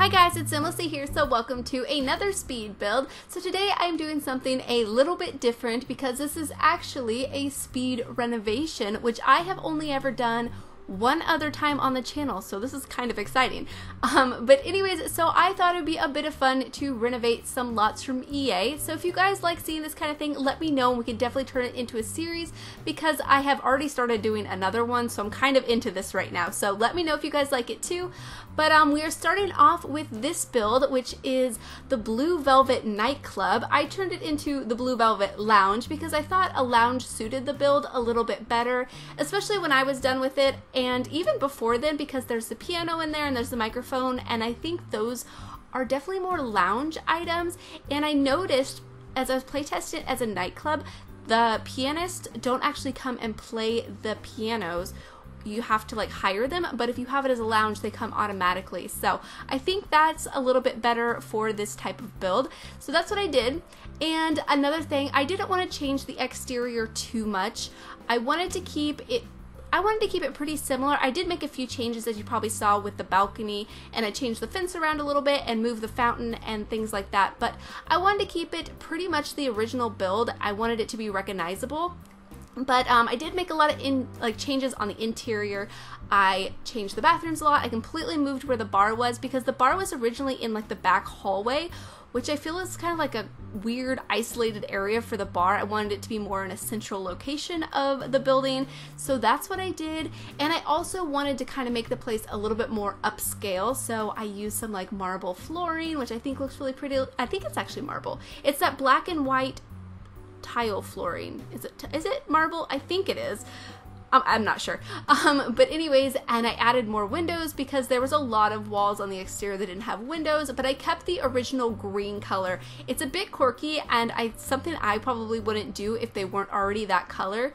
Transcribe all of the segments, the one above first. Hi guys, it's SimLicy here, so welcome to another speed build. So today I'm doing something a little bit different because this is actually a speed renovation, which I have only ever done one other time on the channel, so this is kind of exciting. But anyways, so I thought it would be a bit of fun to renovate some lots from EA. So if you guys like seeing this kind of thing, let me know and we can definitely turn it into a series because I have already started doing another one, so I'm kind of into this right now. So let me know if you guys like it too. But we are starting off with this build, which is the Blue Velvet Nightclub. I turned it into the Blue Velvet Lounge because I thought a lounge suited the build a little bit better, especially when I was done with it. And even before then, because there's the piano in there and there's the microphone, and I think those are definitely more lounge items. And I noticed as I was playtesting it as a nightclub, the pianists don't actually come and play the pianos. You have to like hire them, but if you have it as a lounge, they come automatically. So I think that's a little bit better for this type of build. So that's what I did. And another thing, I didn't want to change the exterior too much. I wanted to keep it pretty similar. I did make a few changes, as you probably saw, with the balcony, and I changed the fence around a little bit and moved the fountain and things like that, but I wanted to keep it pretty much the original build. I wanted it to be recognizable, but I did make a lot of changes on the interior. I changed the bathrooms a lot. I completely moved where the bar was because the bar was originally in like the back hallway, which I feel is kind of like a weird isolated area for the bar. I wanted it to be more in a central location of the building, so that's what I did. And I also wanted to kind of make the place a little bit more upscale, so I used some like marble flooring, which I think looks really pretty. I think it's actually marble. It's that black and white tile flooring. Is it marble? I think it is. I'm not sure, but anyways, and I added more windows because there was a lot of walls on the exterior that didn't have windows, but I kept the original green color. It's a bit quirky and something I probably wouldn't do if they weren't already that color,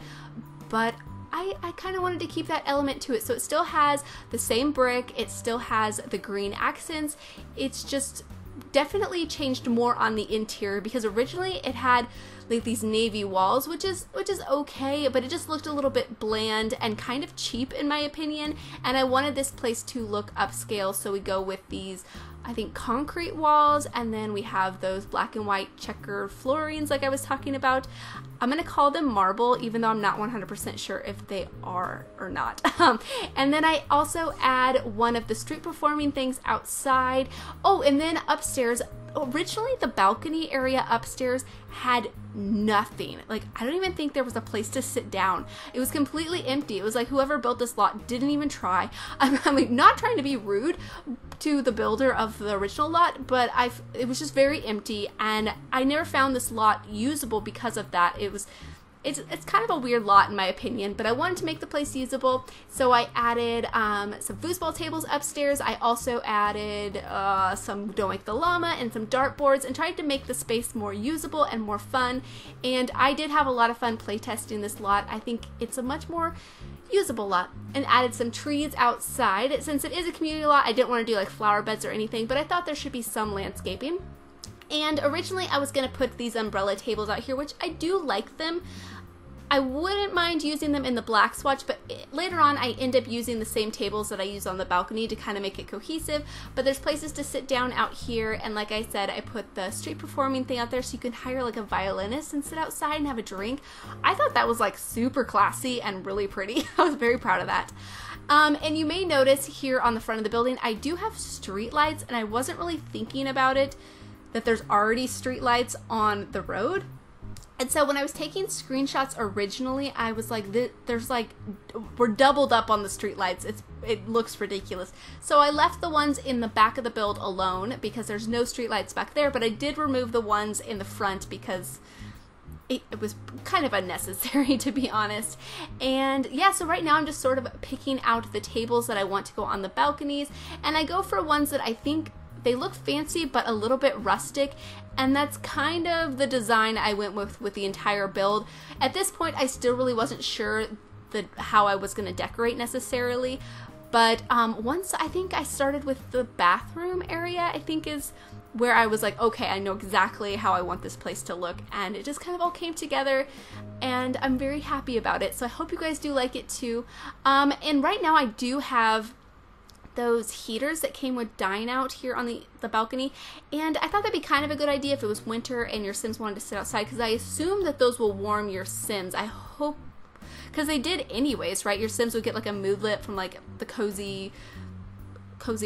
but I kind of wanted to keep that element to it. So it still has the same brick, it still has the green accents, it's just definitely changed more on the interior because originally it had like these navy walls, which is okay, but it just looked a little bit bland and kind of cheap in my opinion, and I wanted this place to look upscale, so we go with these, I think, concrete walls, and then we have those black and white checkered floorings like I was talking about. I'm gonna call them marble even though I'm not 100% sure if they are or not. And then I also add one of the street performing things outside. Oh, and then upstairs, originally the balcony area upstairs had nothing. Like, I don't even think there was a place to sit down. It was completely empty. It was like whoever built this lot didn't even try. I'm not trying to be rude to the builder of the original lot, but it was just very empty, and I never found this lot usable because of that. It's kind of a weird lot in my opinion, but I wanted to make the place usable, so I added some foosball tables upstairs. I also added some Don't Wake the Llama and some dartboards and tried to make the space more usable and more fun, and I did have a lot of fun playtesting this lot. I think it's a much more usable lot. And added some trees outside. Since it is a community lot, I didn't want to do like flower beds or anything, but I thought there should be some landscaping. And originally I was going to put these umbrella tables out here, which I do like them. I wouldn't mind using them in the black swatch, but later on I end up using the same tables that I use on the balcony to kind of make it cohesive, but there's places to sit down out here, and like I said, I put the street performing thing out there so you can hire like a violinist and sit outside and have a drink. I thought that was like super classy and really pretty. I was very proud of that. And you may notice here on the front of the building, I do have street lights, and I wasn't really thinking about it that there's already street lights on the road. And so when I was taking screenshots originally, I was like, there's like, we're doubled up on the streetlights. It looks ridiculous. So I left the ones in the back of the build alone because there's no streetlights back there, but I did remove the ones in the front because it was kind of unnecessary, to be honest. And yeah, so right now I'm just sort of picking out the tables that I want to go on the balconies, and I go for ones that I think they look fancy but a little bit rustic, and that's kind of the design I went with the entire build. At this point, I still really wasn't sure how I was going to decorate necessarily, but once I think I started with the bathroom area, I think is where I was like, okay, I know exactly how I want this place to look, and it just kind of all came together, and I'm very happy about it. So I hope you guys do like it too. And right now I do have those heaters that came with dine out here on the balcony, and I thought that'd be kind of a good idea if it was winter and your Sims wanted to sit outside, because I assume that those will warm your Sims. I hope, because they did anyways, right? Your Sims would get like a moodlet from like the cozy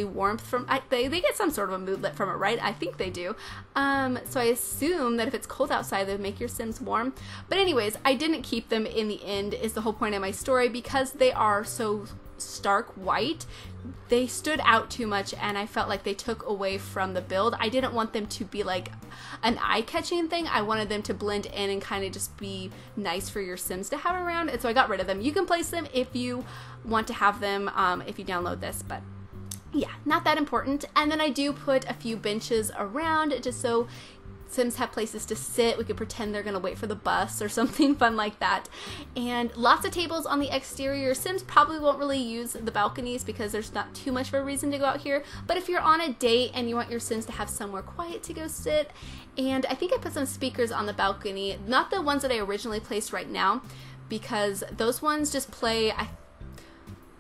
warmth from, they get some sort of a moodlet from it, right? I think they do. So I assume that if it's cold outside, they make your Sims warm. But anyways, I didn't keep them in the end is the whole point of my story, because they are so stark white. They stood out too much and I felt like they took away from the build. I didn't want them to be like an eye-catching thing. I wanted them to blend in and kind of just be nice for your Sims to have around, and so I got rid of them. You can place them if you want to have them if you download this, but yeah, not that important. And then I do put a few benches around just so Sims have places to sit. We could pretend they're gonna wait for the bus or something fun like that. And lots of tables on the exterior. Sims probably won't really use the balconies because there's not too much of a reason to go out here, but if you're on a date and you want your Sims to have somewhere quiet to go sit, and I think I put some speakers on the balcony, not the ones that I originally placed right now, because those ones just play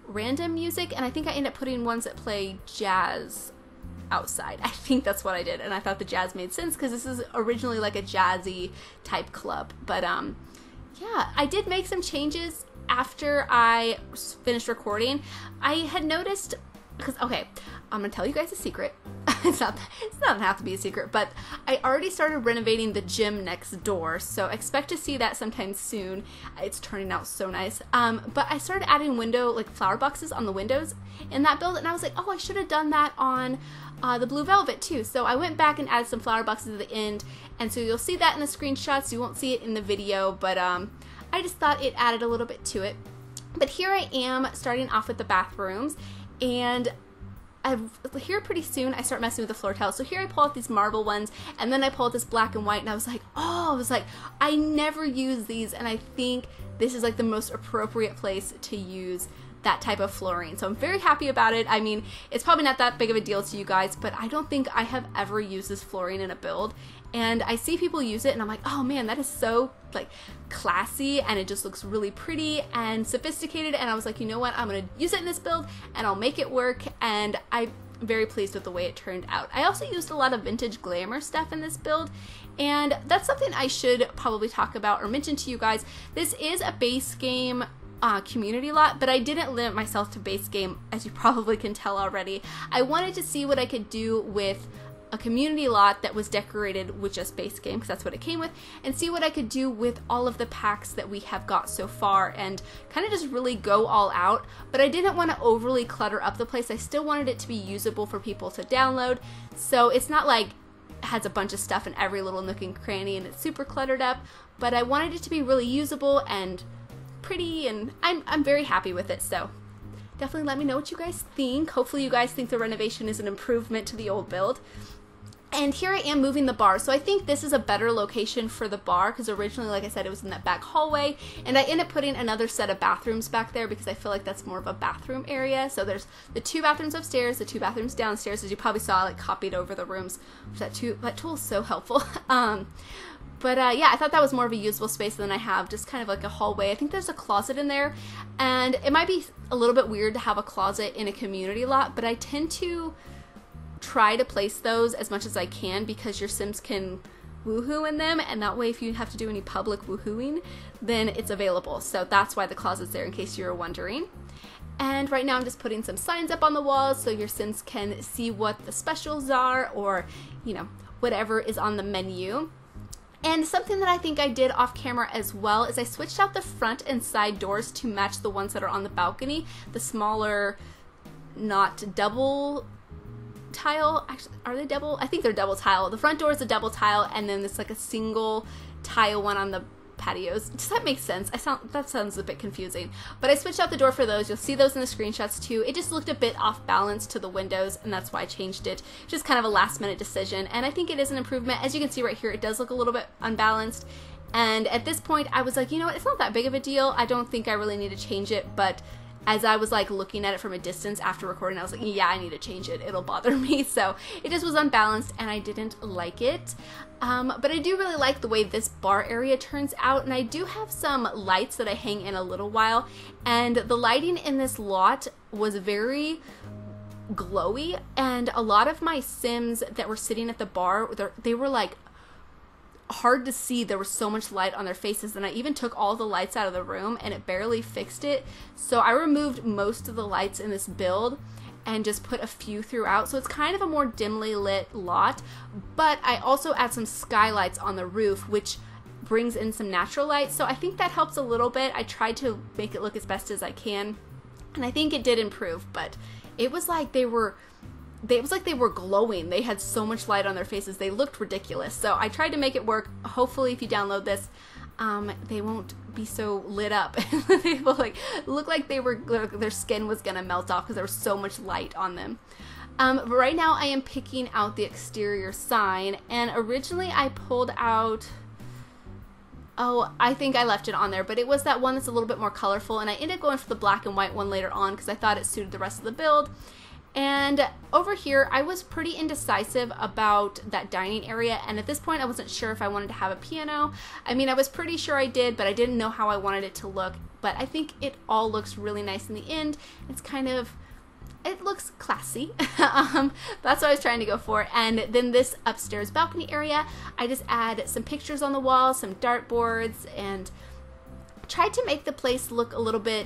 random music, and I think I end up putting ones that play jazz outside. I think that's what I did, and I thought the jazz made sense because this is originally like a jazzy type club. But yeah, I did make some changes after I finished recording. I had noticed, because okay, I'm gonna tell you guys a secret. It's not have to be a secret, but I already started renovating the gym next door, so expect to see that sometime soon. It's turning out so nice. But I started adding flower boxes on the windows in that build, and I was like, oh, I should have done that on the Blue Velvet too. So I went back and added some flower boxes at the end, and so you'll see that in the screenshots. You won't see it in the video, but I just thought it added a little bit to it. But here I am starting off with the bathrooms, and here pretty soon I start messing with the floor tiles. So here I pull out these marble ones, and then I pull out this black and white, and I was like, oh, I never use these, and I think this is like the most appropriate place to use that type of flooring. So I'm very happy about it. I mean, it's probably not that big of a deal to you guys, but I don't think I have ever used this flooring in a build, and I see people use it and I'm like, oh man, that is so like classy, and it just looks really pretty and sophisticated, and I was like, you know what, I'm gonna use it in this build and I'll make it work, and I'm very pleased with the way it turned out. I also used a lot of vintage glamour stuff in this build, and that's something I should probably talk about or mention to you guys. This is a base game community lot, but I didn't limit myself to base game, as you probably can tell already. I wanted to see what I could do with a community lot that was decorated with just base game, because that's what it came with, and see what I could do with all of the packs that we have got so far, and kind of just really go all out. But I didn't want to overly clutter up the place. I still wanted it to be usable for people to download, so it's not like has a bunch of stuff in every little nook and cranny and it's super cluttered up, but I wanted it to be really usable and pretty, and I'm very happy with it. So definitely let me know what you guys think. Hopefully you guys think the renovation is an improvement to the old build. And here I am moving the bar. So I think this is a better location for the bar, because originally, like I said, it was in that back hallway, and I ended up putting another set of bathrooms back there because I feel like that's more of a bathroom area. So there's the two bathrooms upstairs, the two bathrooms downstairs. As you probably saw, I like copied over the rooms, which that tool is so helpful. But yeah, I thought that was more of a usable space than I have, just kind of like a hallway. I think there's a closet in there, and it might be a little bit weird to have a closet in a community lot, but I tend to try to place those as much as I can, because your Sims can woohoo in them, and that way if you have to do any public woohooing, then it's available. So that's why the closet's there, in case you were wondering. And right now I'm just putting some signs up on the walls so your Sims can see what the specials are, or, you know, whatever is on the menu. And something that I think I did off camera as well is I switched out the front and side doors to match the ones that are on the balcony, the smaller, not double tile. Actually, are they double? I think they're double tile. The front door is a double tile, and then it's like a single tile one on the patios. Does that make sense? That sounds a bit confusing, but I switched out the door for those. You'll see those in the screenshots too. It just looked a bit off balance to the windows, and that's why I changed it. Just kind of a last minute decision, and I think it is an improvement. As you can see right here, it does look a little bit unbalanced, and at this point I was like, you know what, it's not that big of a deal. I don't think I really need to change it, but as I was like looking at it from a distance after recording, I was like, yeah, I need to change it. It'll bother me. So it just was unbalanced and I didn't like it. But I do really like the way this bar area turns out, and I do have some lights that I hang in a little while, and the lighting in this lot was very glowy, and a lot of my Sims that were sitting at the bar, they were like hard to see. There was so much light on their faces, and I even took all the lights out of the room and it barely fixed it. So I removed most of the lights in this build and just put a few throughout, so it's kind of a more dimly lit lot. But I also add some skylights on the roof, which brings in some natural light, so I think that helps a little bit. I tried to make it look as best as I can, and I think it did improve, but it was like they were glowing. They had so much light on their faces. They looked ridiculous. So I tried to make it work. Hopefully if you download this, they won't be so lit up. They will like look like their skin was gonna melt off because there was so much light on them. But right now I am picking out the exterior sign, and originally I pulled out, oh, I think I left it on there, but it was that one that's a little bit more colorful, and I ended up going for the black and white one later on because I thought it suited the rest of the build. And over here, I was pretty indecisive about that dining area, and at this point I wasn't sure if I wanted to have a piano. I mean, I was pretty sure I did, but I didn't know how I wanted it to look. But I think it all looks really nice in the end. It's kind of, it looks classy. That's what I was trying to go for. And then this upstairs balcony area, I just add some pictures on the wall, some dartboards, and tried to make the place look a little bit,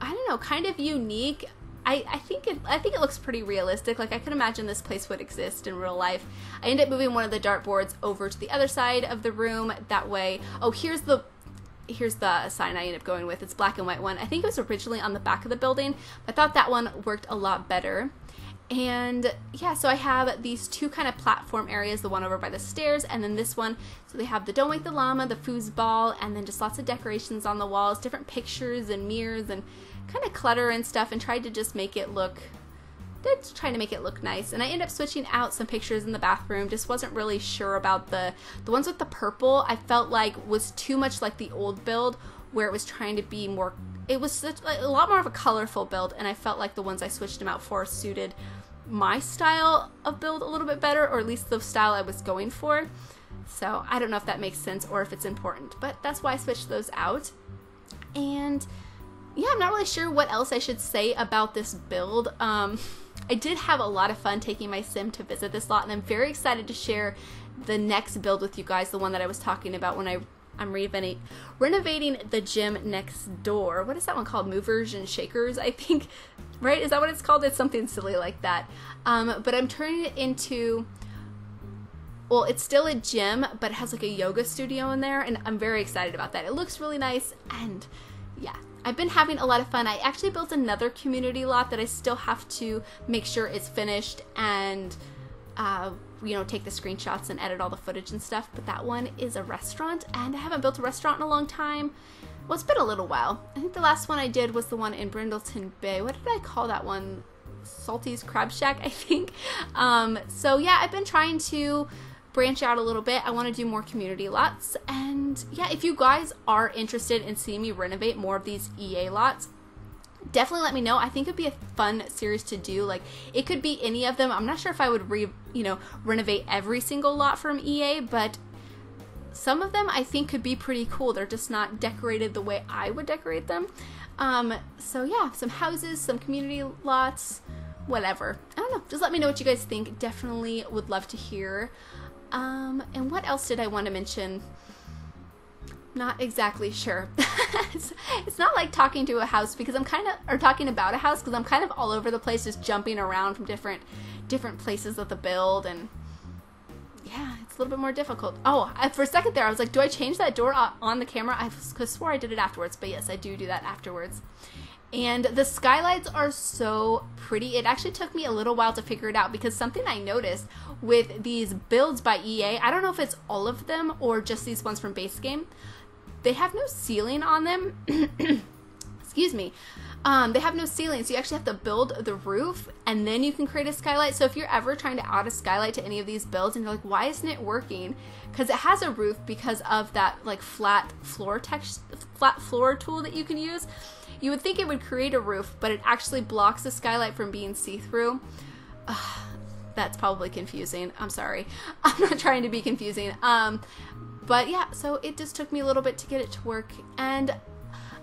I don't know, kind of unique. I think it looks pretty realistic. Like, I could imagine this place would exist in real life. I ended up moving one of the dartboards over to the other side of the room. That way, oh, here's the sign I ended up going with. It's black and white one. I think it was originally on the back of the building. I thought that one worked a lot better. And yeah, so I have these two kind of platform areas, the one over by the stairs and then this one. So they have the Don't Wake the Llama, the foosball, and then just lots of decorations on the walls, different pictures and mirrors and kind of clutter and stuff, and tried to just make it look, that's trying to make it look nice. And I ended up switching out some pictures in the bathroom. Just wasn't really sure about the ones with the purple. I felt like was too much like the old build where it was trying to be more, it was such, a lot more of a colorful build, and I felt like the ones I switched them out for suited my style of build a little bit better, or at least the style I was going for. So I don't know if that makes sense or if it's important, but that's why I switched those out. And yeah, I'm not really sure what else I should say about this build. I did have a lot of fun taking my sim to visit this lot, and I'm very excited to share the next build with you guys, the one that I was talking about when I'm renovating the gym next door. What is that one called? Movers and Shakers, I think, right? Is that what it's called? It's something silly like that. But I'm turning it into, well, it's still a gym, but it has like a yoga studio in there, and I'm very excited about that. It looks really nice, and yeah, I've been having a lot of fun. I actually built another community lot that I still have to make sure it's finished and, you know, take the screenshots and edit all the footage and stuff. But that one is a restaurant, and I haven't built a restaurant in a long time. Well, it's been a little while. I think the last one I did was the one in Brindleton Bay. What did I call that one? Salty's Crab Shack, I think. So yeah, I've been trying to branch out a little bit. I want to do more community lots, and yeah, if you guys are interested in seeing me renovate more of these EA lots, definitely let me know. I think it'd be a fun series to do. Like, it could be any of them. I'm not sure if I would renovate every single lot from EA, but some of them I think could be pretty cool. They're just not decorated the way I would decorate them. So yeah, some houses, some community lots, whatever. I don't know. Just let me know what you guys think. Definitely would love to hear. And what else did I want to mention? Not exactly sure. It's not like talking to a house because I'm kind of, or talking about a house because I'm kind of all over the place, just jumping around from different places of the build, and yeah, it's a little bit more difficult. Oh, for a second there, I was like, do I change that door on the camera? I swore I did it afterwards, but yes, I do that afterwards. And the skylights are so pretty. It actually took me a little while to figure it out because something I noticed with these builds by EA, I don't know if it's all of them or just these ones from base game, they have no ceiling on them. Excuse me. They have no ceiling, so you actually have to build the roof and then you can create a skylight. So if you're ever trying to add a skylight to any of these builds and you're like, why isn't it working? Because it has a roof because of that like flat floor tool that you can use. You would think it would create a roof, but it actually blocks the skylight from being see-through. That's probably confusing. I'm sorry. I'm not trying to be confusing. But yeah, so it just took me a little bit to get it to work. And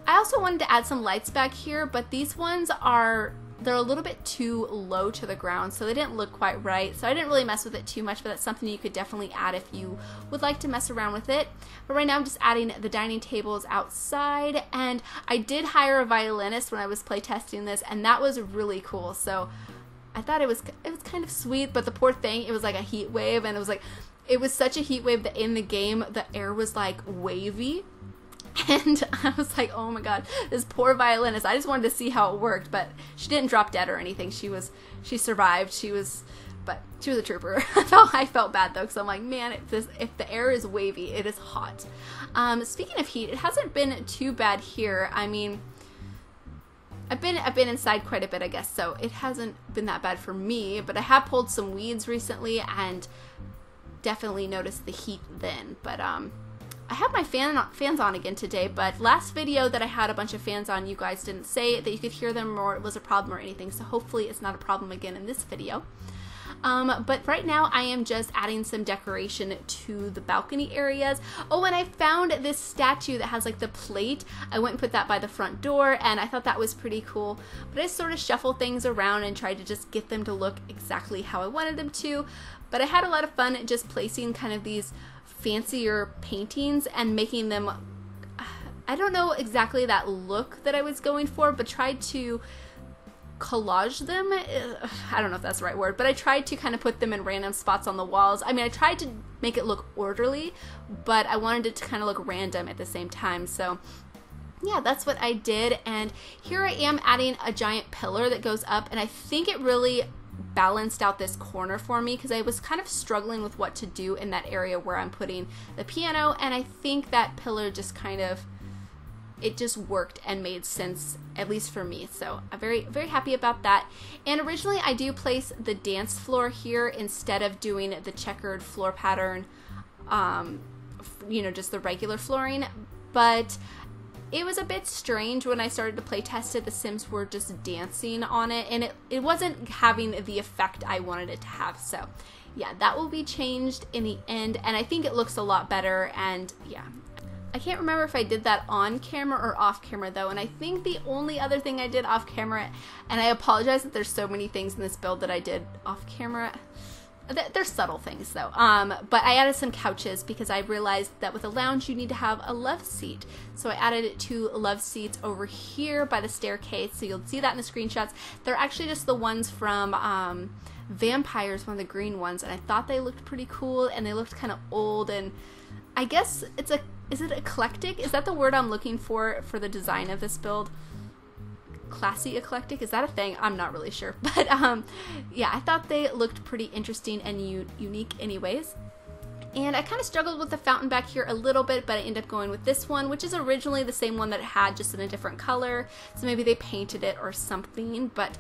I also wanted to add some lights back here, but these ones are, they're a little bit too low to the ground, so they didn't look quite right. So I didn't really mess with it too much, but that's something you could definitely add if you would like to mess around with it. But right now I'm just adding the dining tables outside, and I did hire a violinist when I was playtesting this, and that was really cool. So I thought it was kind of sweet, but the poor thing, it was like a heat wave, and it was such a heat wave that in the game the air was like wavy. And I was like, oh my god, this poor violinist. I just wanted to see how it worked, but she didn't drop dead or anything. She survived. She was a trooper. I felt bad though, because I'm like, man, if the air is wavy, it is hot. Speaking of heat, it hasn't been too bad here. I mean, I've been inside quite a bit, I guess, so it hasn't been that bad for me. But I have pulled some weeds recently and definitely noticed the heat then. But I have my fans on again today, but last video that I had a bunch of fans on, you guys didn't say that you could hear them or it was a problem or anything, so hopefully it's not a problem again in this video. But right now I am just adding some decoration to the balcony areas. Oh, and I found this statue that has like the plate. I went and put that by the front door, and I thought that was pretty cool. But I sort of shuffled things around and tried to just get them to look exactly how I wanted them to. But I had a lot of fun just placing kind of these fancier paintings and making them, I don't know exactly that look that I was going for, but tried to collage them. I don't know if that's the right word, but I tried to kind of put them in random spots on the walls. I mean, I tried to make it look orderly, but I wanted it to kind of look random at the same time. So yeah, that's what I did. And here I am adding a giant pillar that goes up, and I think it really balanced out this corner for me, because I was kind of struggling with what to do in that area where I'm putting the piano, and I think that pillar just kind of, it just worked and made sense, at least for me. So I'm very, very happy about that. And originally I do place the dance floor here instead of doing the checkered floor pattern, you know, just the regular flooring, but it was a bit strange when I started to play test it. The Sims were just dancing on it, and it wasn't having the effect I wanted it to have. So yeah, that will be changed in the end, and I think it looks a lot better. And yeah, I can't remember if I did that on camera or off camera though, and I think the only other thing I did off camera, and I apologize that there's so many things in this build that I did off camera. They're subtle things though, but I added some couches because I realized that with a lounge you need to have a love seat. So I added two love seats over here by the staircase, so you'll see that in the screenshots. They're actually just the ones from Vampires, one of the green ones, and I thought they looked pretty cool, and they looked kind of old, and I guess it's a, is it eclectic? Is that the word I'm looking for the design of this build? Classy eclectic, is that a thing? I'm not really sure, but yeah, I thought they looked pretty interesting and unique anyways. And I kind of struggled with the fountain back here a little bit, but I ended up going with this one, which is originally the same one that it had, just in a different color, so maybe they painted it or something. But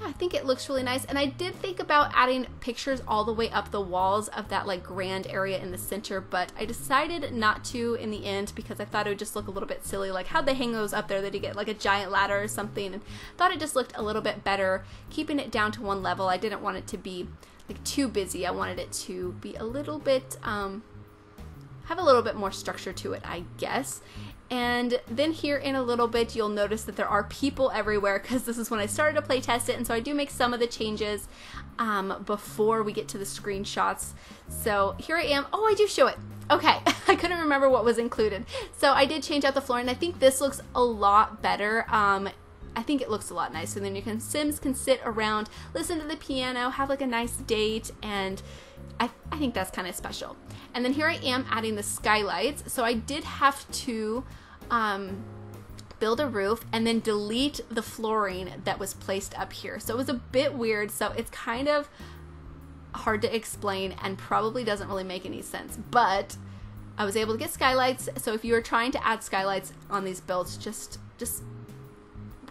yeah, I think it looks really nice. And I did think about adding pictures all the way up the walls of that like grand area in the center, but I decided not to in the end, because I thought it would just look a little bit silly. Like, how'd they hang those up there? They did get like a giant ladder or something, and thought it just looked a little bit better keeping it down to one level. I didn't want it to be like too busy. I wanted it to be a little bit, have a little bit more structure to it, I guess. And then here in a little bit, you'll notice that there are people everywhere, because this is when I started to play test it. And so I do make some of the changes before we get to the screenshots. So here I am. Oh, I do show it. Okay, I couldn't remember what was included. So I did change out the floor, and I think this looks a lot better. I think it looks a lot nicer. And then Sims can sit around, listen to the piano, have like a nice date, and I think that's kind of special. And then here I am adding the skylights. So I did have to build a roof and then delete the flooring that was placed up here. So it was a bit weird, so it's kind of hard to explain and probably doesn't really make any sense, but I was able to get skylights. So if you are trying to add skylights on these builds, just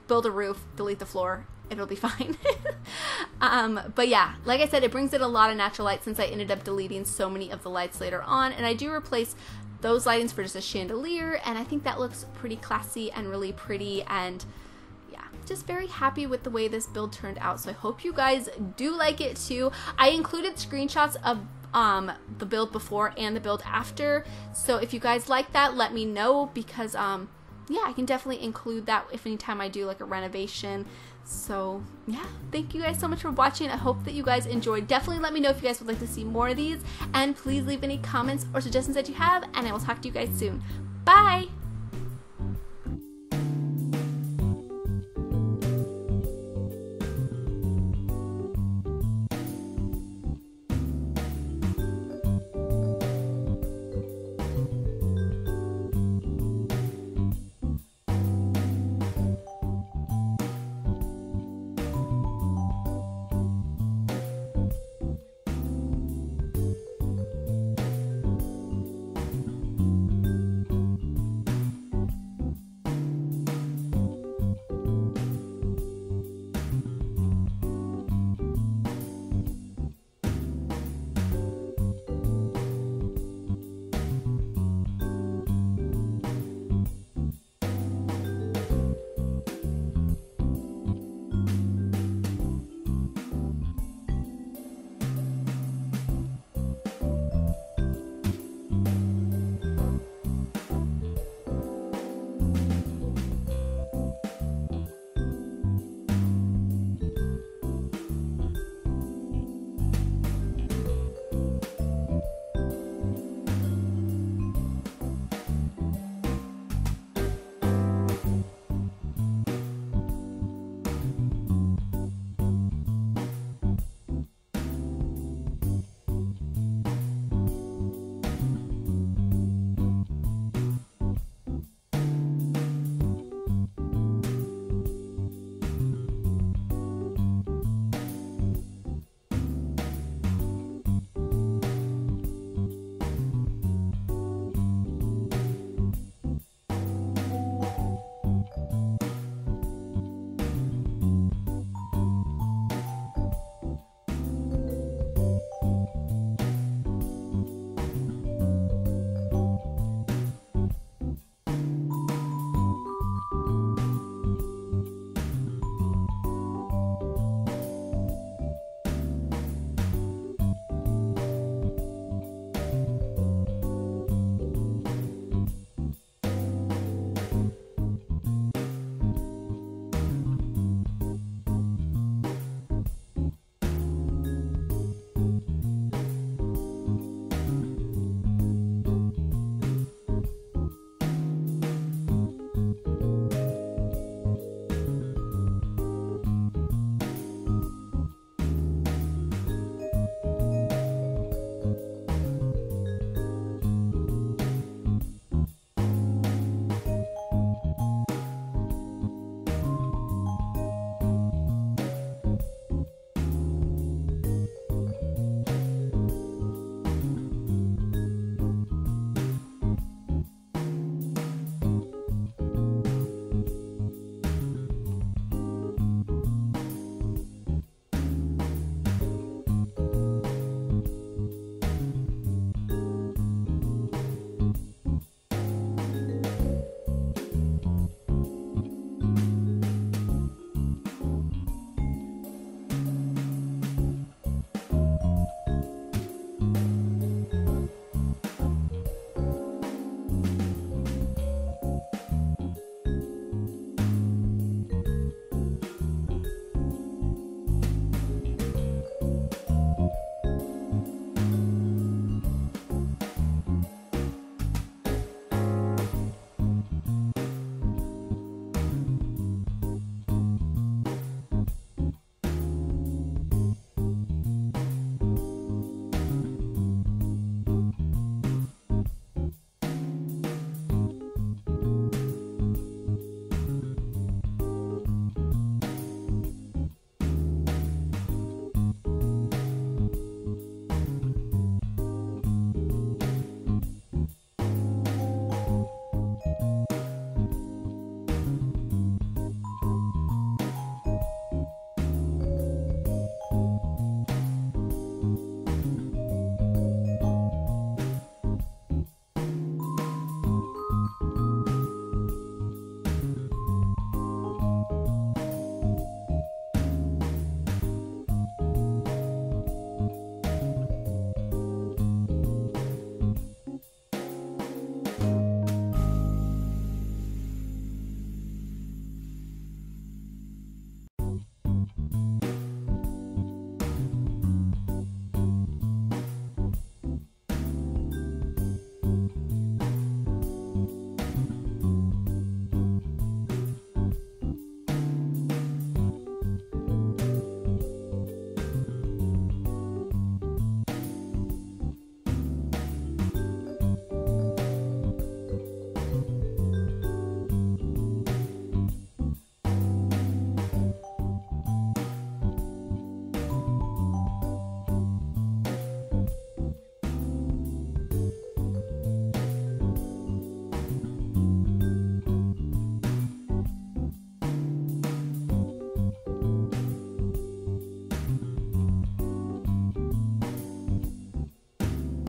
build a roof, delete the floor, it'll be fine. But yeah, like I said, it brings in a lot of natural light, since I ended up deleting so many of the lights later on, and I do replace those lightings for just a chandelier, and I think that looks pretty classy and really pretty. And yeah, just very happy with the way this build turned out, so I hope you guys do like it too. I included screenshots of the build before and the build after, so if you guys like that, let me know, because yeah, I can definitely include that if anytime I do like a renovation. So yeah, thank you guys so much for watching. I hope that you guys enjoyed. Definitely let me know if you guys would like to see more of these, and please leave any comments or suggestions that you have, and I will talk to you guys soon. Bye!